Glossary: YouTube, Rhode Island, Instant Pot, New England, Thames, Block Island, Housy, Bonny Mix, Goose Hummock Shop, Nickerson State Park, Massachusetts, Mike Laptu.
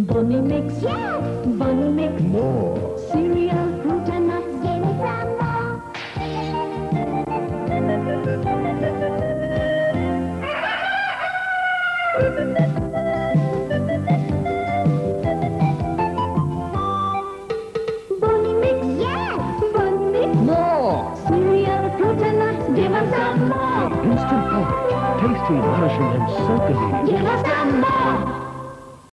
Bonny Mix, yes! Bonny Mix, more cereal, fruit and nuts, give me some more. Bonny Mix, yes! Bonny Mix, more cereal, fruit and nuts, give us some more. Instant Pot, tasty, nourishing and so delicious. Give us some more.